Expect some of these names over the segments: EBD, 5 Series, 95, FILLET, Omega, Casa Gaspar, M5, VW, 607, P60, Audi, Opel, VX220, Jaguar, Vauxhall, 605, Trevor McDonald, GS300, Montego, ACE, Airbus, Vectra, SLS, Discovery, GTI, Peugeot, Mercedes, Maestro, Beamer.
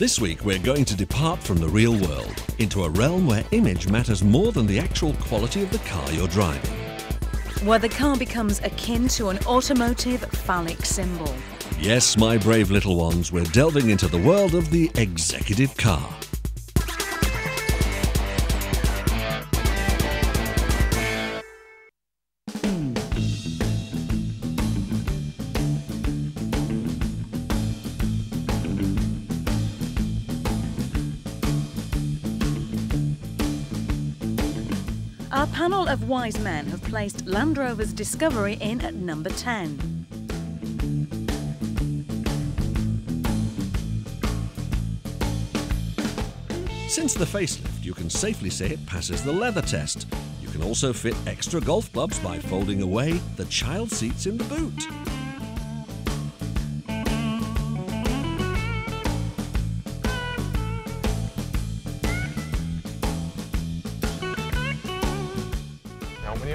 This week we're going to depart from the real world into a realm where image matters more than the actual quality of the car you're driving. Where the car becomes akin to an automotive phallic symbol. Yes, my brave little ones, we're delving into the world of the executive car. Our panel of wise men have placed Land Rover's Discovery in at number 10. Since the facelift, you can safely say it passes the leather test. You can also fit extra golf clubs by folding away the child seats in the boot.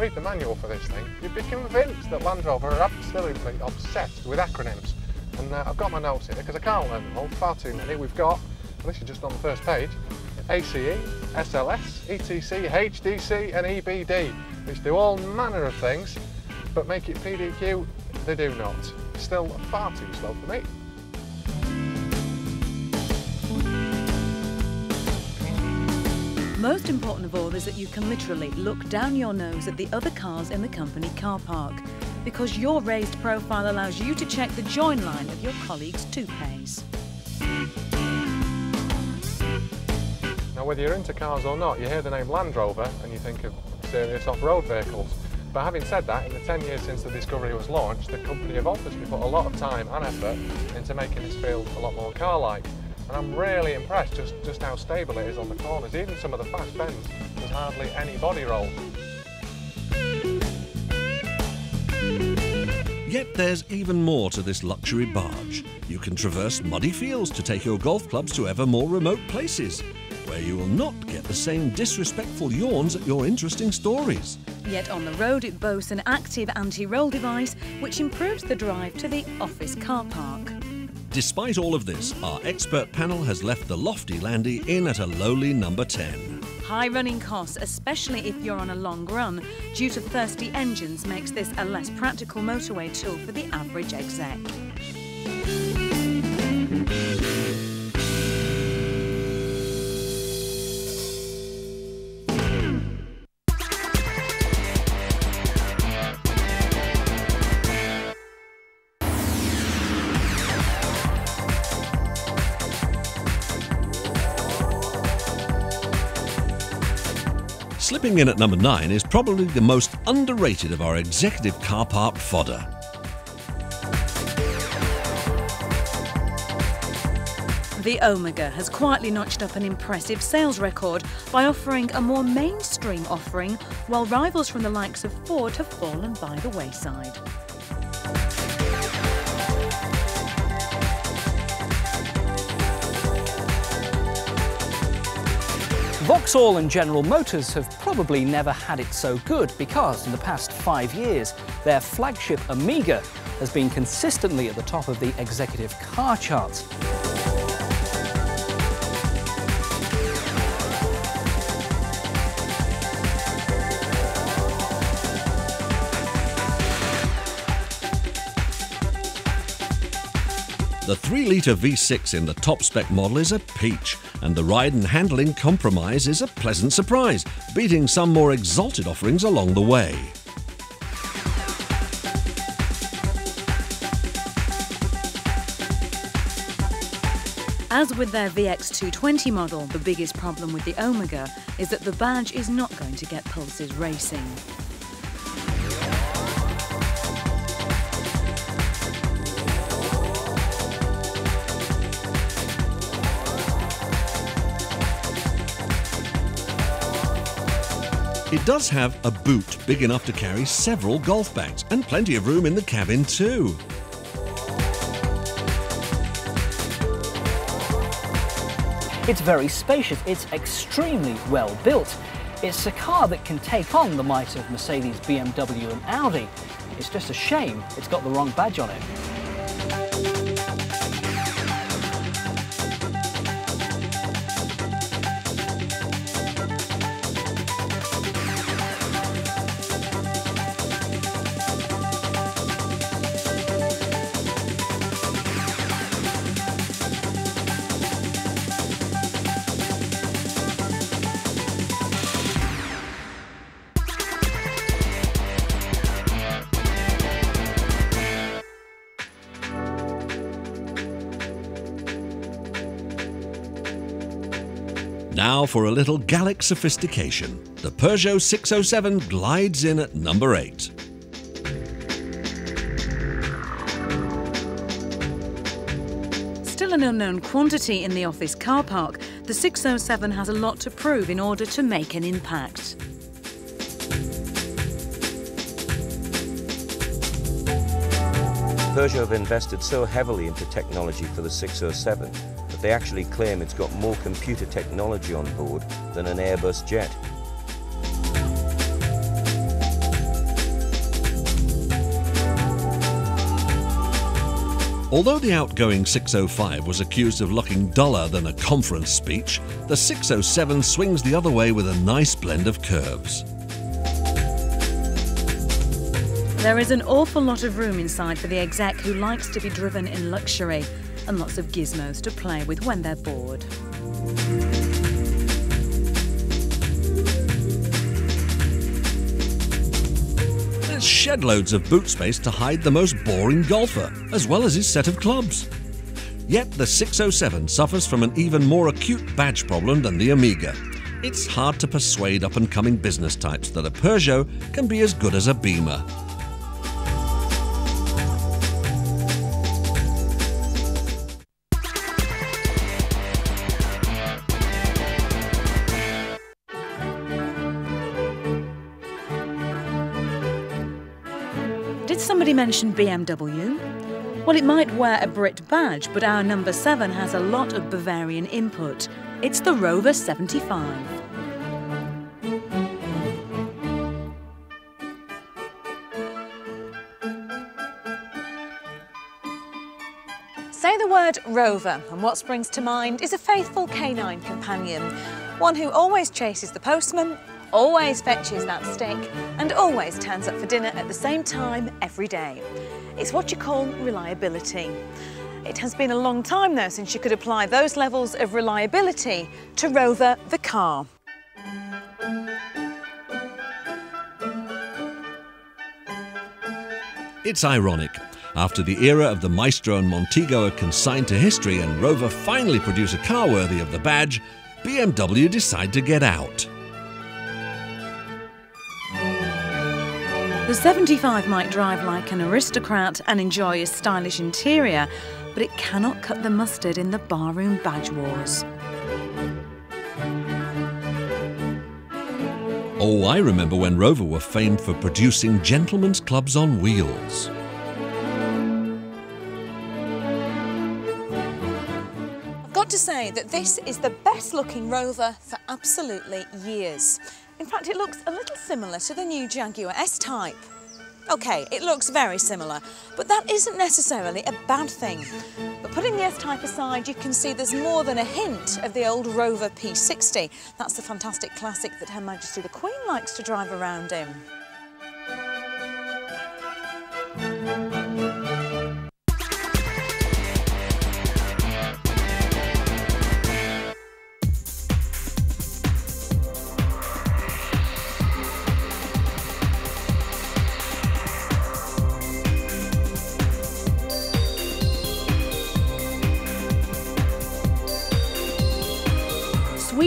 Read the manual for this thing, you'd be convinced that Land Rover are absolutely obsessed with acronyms. And I've got my notes here because I can't learn them all, far too many. We've got, and this is just on the first page, ACE, SLS, ETC, HDC and EBD, which do all manner of things, but make it PDQ, they do not. Still far too slow for me. Most important of all is that you can literally look down your nose at the other cars in the company car park, because your raised profile allows you to check the join line of your colleagues' toupees. Now, whether you're into cars or not, you hear the name Land Rover and you think of serious off-road vehicles. But having said that, in the 10 years since the Discovery was launched, the company have obviously put a lot of time and effort into making this field a lot more car-like. And I'm really impressed just how stable it is on the corners. Even some of the fast bends, there's hardly any body roll. Yet there's even more to this luxury barge. You can traverse muddy fields to take your golf clubs to ever more remote places, where you will not get the same disrespectful yawns at your interesting stories. Yet on the road it boasts an active anti-roll device which improves the drive to the office car park. Despite all of this, our expert panel has left the lofty Landy in at a lowly number 10. High running costs, especially if you're on a long run, due to thirsty engines, makes this a less practical motorway tool for the average exec. Slipping in at number 9 is probably the most underrated of our executive car park fodder. The Omega has quietly notched up an impressive sales record by offering a more mainstream offering, while rivals from the likes of Ford have fallen by the wayside. Vauxhall and General Motors have probably never had it so good, because in the past 5 years their flagship Omega has been consistently at the top of the executive car charts. The 3-litre V6 in the top-spec model is a peach, and the ride and handling compromise is a pleasant surprise, beating some more exalted offerings along the way. As with their VX220 model, the biggest problem with the Omega is that the badge is not going to get pulses racing. It does have a boot big enough to carry several golf bags, and plenty of room in the cabin too. It's very spacious, it's extremely well built. It's a car that can take on the might of Mercedes, BMW and Audi. It's just a shame it's got the wrong badge on it. Now for a little Gallic sophistication. The Peugeot 607 glides in at number 8. Still an unknown quantity in the office car park, the 607 has a lot to prove in order to make an impact. Peugeot have invested so heavily into technology for the 607 that they actually claim it's got more computer technology on board than an Airbus jet. Although the outgoing 605 was accused of looking duller than a conference speech, the 607 swings the other way with a nice blend of curves. There is an awful lot of room inside for the exec who likes to be driven in luxury, and lots of gizmos to play with when they're bored. Shed loads of boot space to hide the most boring golfer, as well as his set of clubs. Yet the 607 suffers from an even more acute badge problem than the Omega. It's hard to persuade up-and-coming business types that a Peugeot can be as good as a Beamer. Did somebody mention BMW? Well, it might wear a Brit badge, but our number 7 has a lot of Bavarian input. It's the Rover 75. Say the word Rover, and what springs to mind is a faithful canine companion, one who always chases the postman, always fetches that stick, and always turns up for dinner at the same time every day. It's what you call reliability. It has been a long time though since you could apply those levels of reliability to Rover the car. It's ironic. After the era of the Maestro and Montego are consigned to history and Rover finally produce a car worthy of the badge, BMW decide to get out. The 75 might drive like an aristocrat and enjoy a stylish interior, but it cannot cut the mustard in the barroom badge wars. Oh, I remember when Rover were famed for producing gentlemen's clubs on wheels. I've got to say that this is the best looking Rover for absolutely years. In fact, it looks a little similar to the new Jaguar S-Type. OK, it looks very similar, but that isn't necessarily a bad thing. But putting the S-Type aside, you can see there's more than a hint of the old Rover P60. That's the fantastic classic that Her Majesty the Queen likes to drive around in.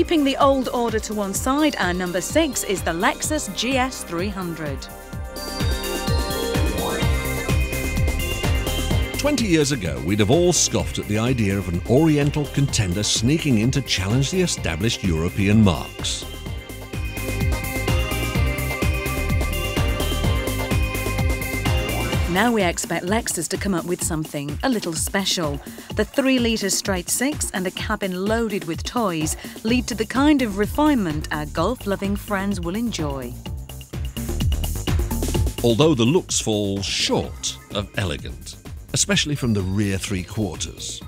Keeping the old order to one side, our number 6 is the Lexus GS300. 20 years ago, we'd have all scoffed at the idea of an Oriental contender sneaking in to challenge the established European marques. Now we expect Lexus to come up with something a little special. The 3-litre straight six and a cabin loaded with toys lead to the kind of refinement our golf-loving friends will enjoy. Although the looks fall short of elegant, especially from the rear three quarters.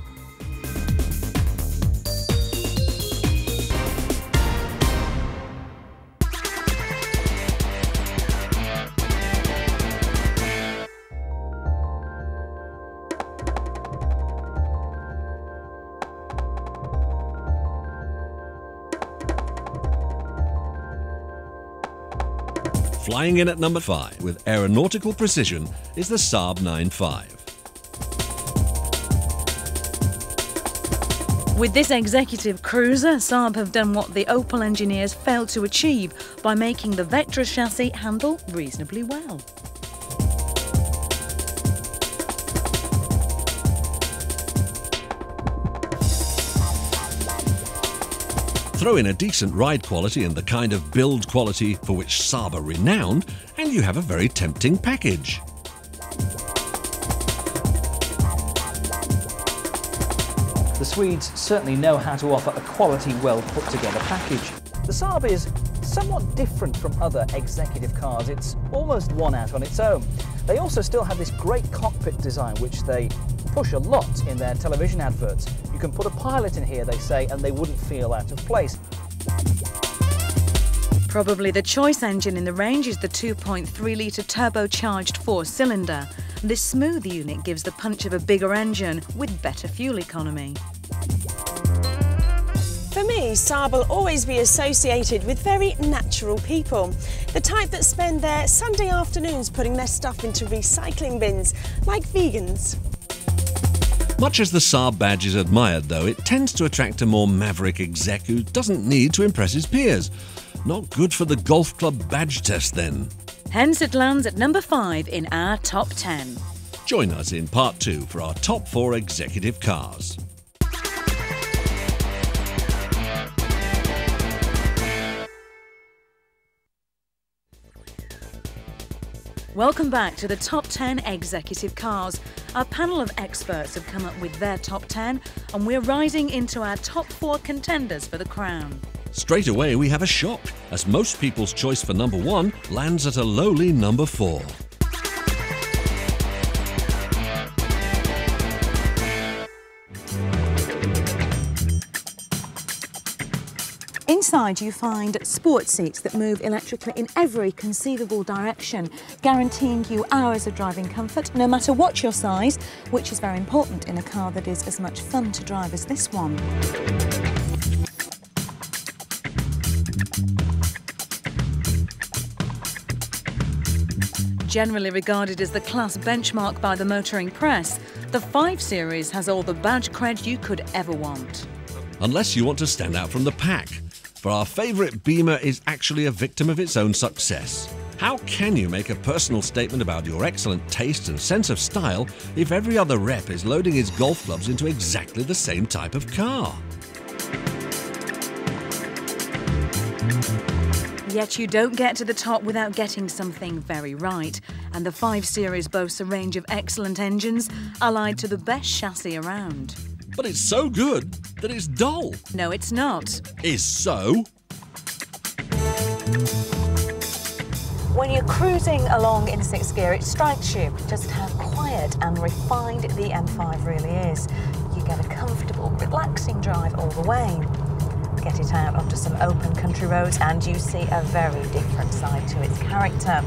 Flying in at number 5 with aeronautical precision is the Saab 95. With this executive cruiser, Saab have done what the Opel engineers failed to achieve by making the Vectra chassis handle reasonably well. Throw in a decent ride quality and the kind of build quality for which Saab are renowned, and you have a very tempting package. The Swedes certainly know how to offer a quality, well-put-together package. The Saab is somewhat different from other executive cars. It's almost one out on its own. They also still have this great cockpit design, which they push a lot in their television adverts. You can put a pilot in here, they say, and they wouldn't feel out of place. Probably the choice engine in the range is the 2.3-litre turbocharged four-cylinder. This smooth unit gives the punch of a bigger engine with better fuel economy. For me, Saab will always be associated with very natural people. The type that spend their Sunday afternoons putting their stuff into recycling bins, like vegans. Much as the Saab badge is admired, though, it tends to attract a more maverick exec who doesn't need to impress his peers. Not good for the golf club badge test, then. Hence it lands at number 5 in our top 10. Join us in part 2 for our top 4 executive cars. Welcome back to the top 10 executive cars. Our panel of experts have come up with their top 10 and we're rising into our top 4 contenders for the crown. Straight away we have a shock, as most people's choice for number 1 lands at a lowly number 4. Inside you find sports seats that move electrically in every conceivable direction, guaranteeing you hours of driving comfort, no matter what your size, which is very important in a car that is as much fun to drive as this one. Generally regarded as the class benchmark by the motoring press, the 5 Series has all the badge cred you could ever want. Unless you want to stand out from the pack, for our favourite Beamer is actually a victim of its own success. How can you make a personal statement about your excellent taste and sense of style if every other rep is loading his golf clubs into exactly the same type of car? Yet you don't get to the top without getting something very right. And the 5 Series boasts a range of excellent engines allied to the best chassis around. But it's so good that it's dull. No, it's not. Is so? When you're cruising along in 6th gear, it strikes you just how quiet and refined the M5 really is. You get a comfortable, relaxing drive all the way. Get it out onto some open country roads and you see a very different side to its character.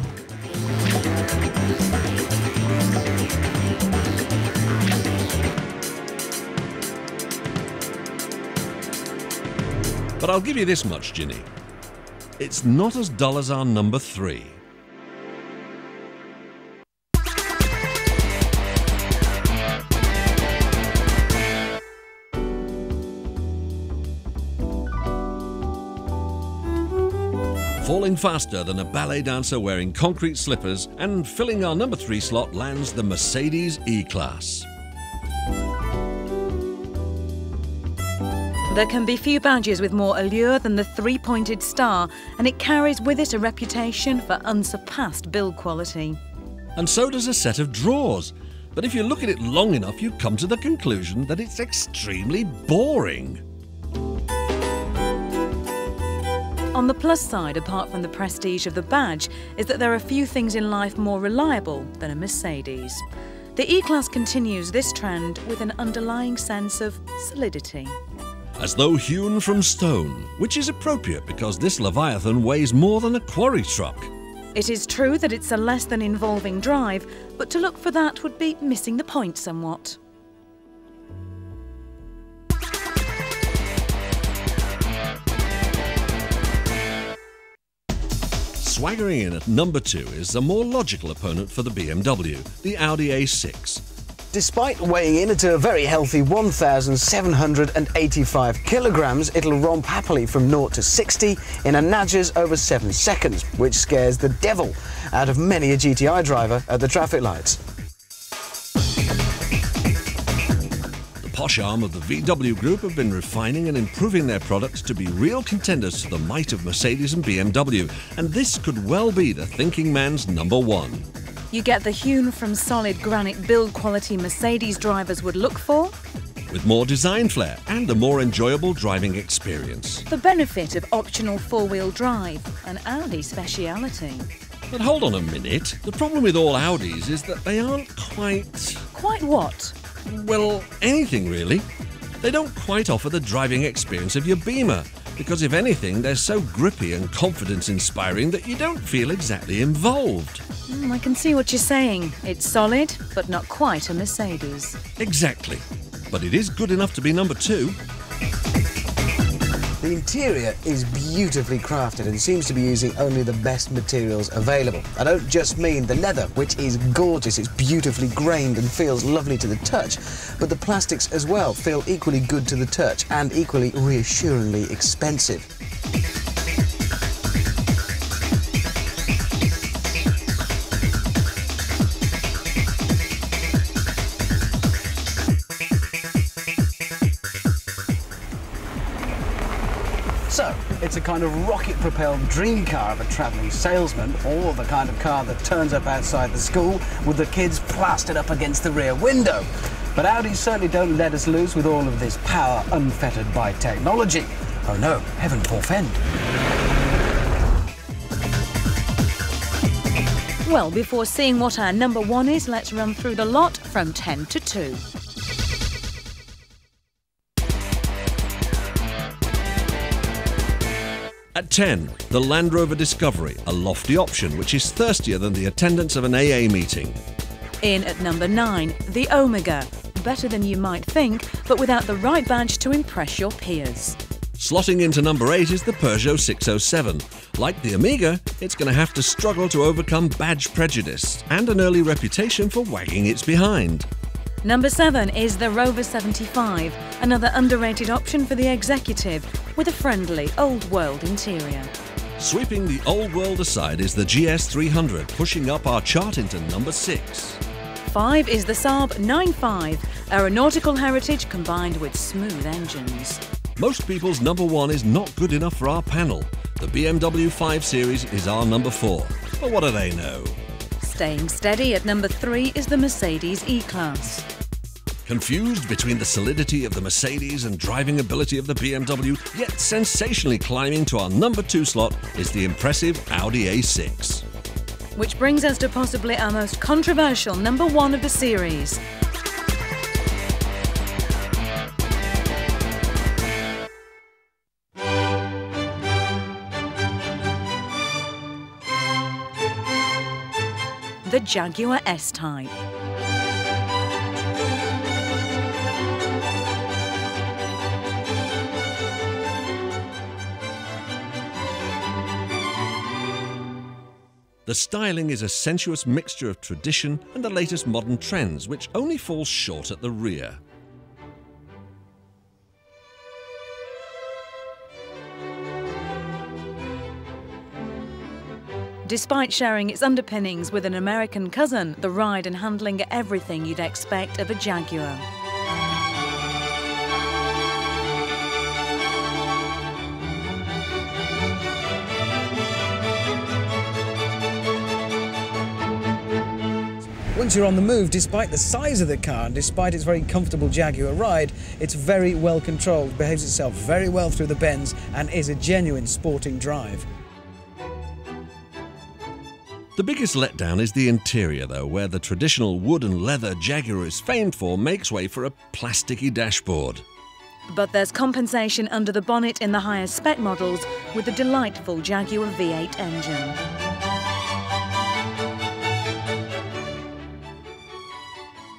But I'll give you this much, Ginny. It's not as dull as our number 3. Falling faster than a ballet dancer wearing concrete slippers and filling our number 3 slot lands the Mercedes E-Class. There can be few badges with more allure than the three-pointed star, and it carries with it a reputation for unsurpassed build quality. And so does a set of drawers. But if you look at it long enough, you come to the conclusion that it's extremely boring. On the plus side, apart from the prestige of the badge, is that there are few things in life more reliable than a Mercedes. The E-Class continues this trend with an underlying sense of solidity. As though hewn from stone, which is appropriate because this Leviathan weighs more than a quarry truck. It is true that it's a less than involving drive, but to look for that would be missing the point somewhat. Swaggering in at number 2 is a more logical opponent for the BMW, the Audi A6. Despite weighing in at a very healthy 1,785 kilograms, it'll romp happily from 0 to 60 in a nadgers over 7 seconds, which scares the devil out of many a GTI driver at the traffic lights. The posh arm of the VW Group have been refining and improving their products to be real contenders to the might of Mercedes and BMW, and this could well be the thinking man's number one. You get the hewn from solid granite build quality Mercedes drivers would look for, with more design flair and a more enjoyable driving experience. The benefit of optional four-wheel drive, an Audi speciality. But hold on a minute, the problem with all Audis is that they aren't quite... Quite what? Well, anything really. They don't quite offer the driving experience of your Beamer, because if anything, they're so grippy and confidence-inspiring that you don't feel exactly involved. I can see what you're saying. It's solid, but not quite a Mercedes. Exactly. But it is good enough to be number two. The interior is beautifully crafted and seems to be using only the best materials available. I don't just mean the leather, which is gorgeous. It's beautifully grained and feels lovely to the touch, but the plastics as well feel equally good to the touch and equally reassuringly expensive. So, it's a kind of rocket-propelled dream car of a travelling salesman, or the kind of car that turns up outside the school with the kids plastered up against the rear window. But Audis certainly don't let us loose with all of this power unfettered by technology. Oh no, heaven forfend. Well, before seeing what our number one is, let's run through the lot from 10 to 2. At 10, the Land Rover Discovery, a lofty option which is thirstier than the attendance of an AA meeting. In at number 9, the Omega, better than you might think, but without the right badge to impress your peers. Slotting into number 8 is the Peugeot 607. Like the Omega, it's going to have to struggle to overcome badge prejudice and an early reputation for wagging its behind. Number 7 is the Rover 75, another underrated option for the executive, with a friendly, old-world interior. Sweeping the old world aside is the GS300, pushing up our chart into number 6. 5 is the Saab 95, aeronautical heritage combined with smooth engines. Most people's number 1 is not good enough for our panel. The BMW 5 Series is our number 4, but what do they know? Staying steady at number 3 is the Mercedes E-Class. Confused between the solidity of the Mercedes and driving ability of the BMW, yet sensationally climbing to our number 2 slot is the impressive Audi A6. Which brings us to possibly our most controversial number 1 of the series. The Jaguar S-Type. The styling is a sensuous mixture of tradition and the latest modern trends, which only falls short at the rear. Despite sharing its underpinnings with an American cousin, the ride and handling are everything you'd expect of a Jaguar. Once you're on the move, despite the size of the car and despite its very comfortable Jaguar ride, it's very well controlled, behaves itself very well through the bends and is a genuine sporting drive. The biggest letdown is the interior, though, where the traditional wood and leather Jaguar is famed for makes way for a plasticky dashboard. But there's compensation under the bonnet in the higher spec models with the delightful Jaguar V8 engine.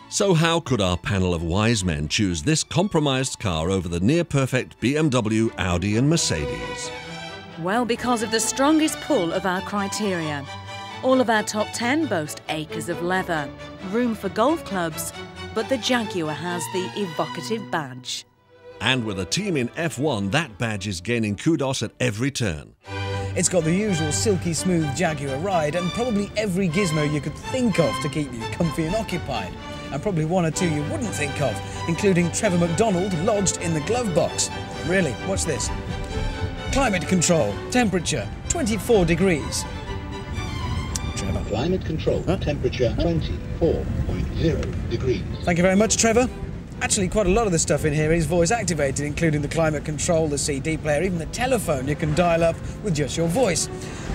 So how could our panel of wise men choose this compromised car over the near-perfect BMW, Audi and Mercedes? Well, because of the strongest pull of our criteria. All of our top 10 boast acres of leather, room for golf clubs, but the Jaguar has the evocative badge. And with a team in F1, that badge is gaining kudos at every turn. It's got the usual silky smooth Jaguar ride and probably every gizmo you could think of to keep you comfy and occupied. And probably one or two you wouldn't think of, including Trevor McDonald lodged in the glove box. Really, watch this. Climate control, temperature, 24 degrees. Trevor. Climate control, temperature, 24.0 degrees. Thank you very much, Trevor. Actually, quite a lot of the stuff in here is voice-activated, including the climate control, the CD player, even the telephone you can dial up with just your voice,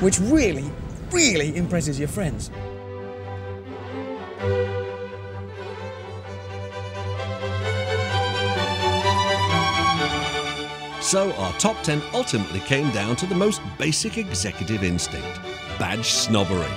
which really, really impresses your friends. So our top 10 ultimately came down to the most basic executive instinct, badge snobbery.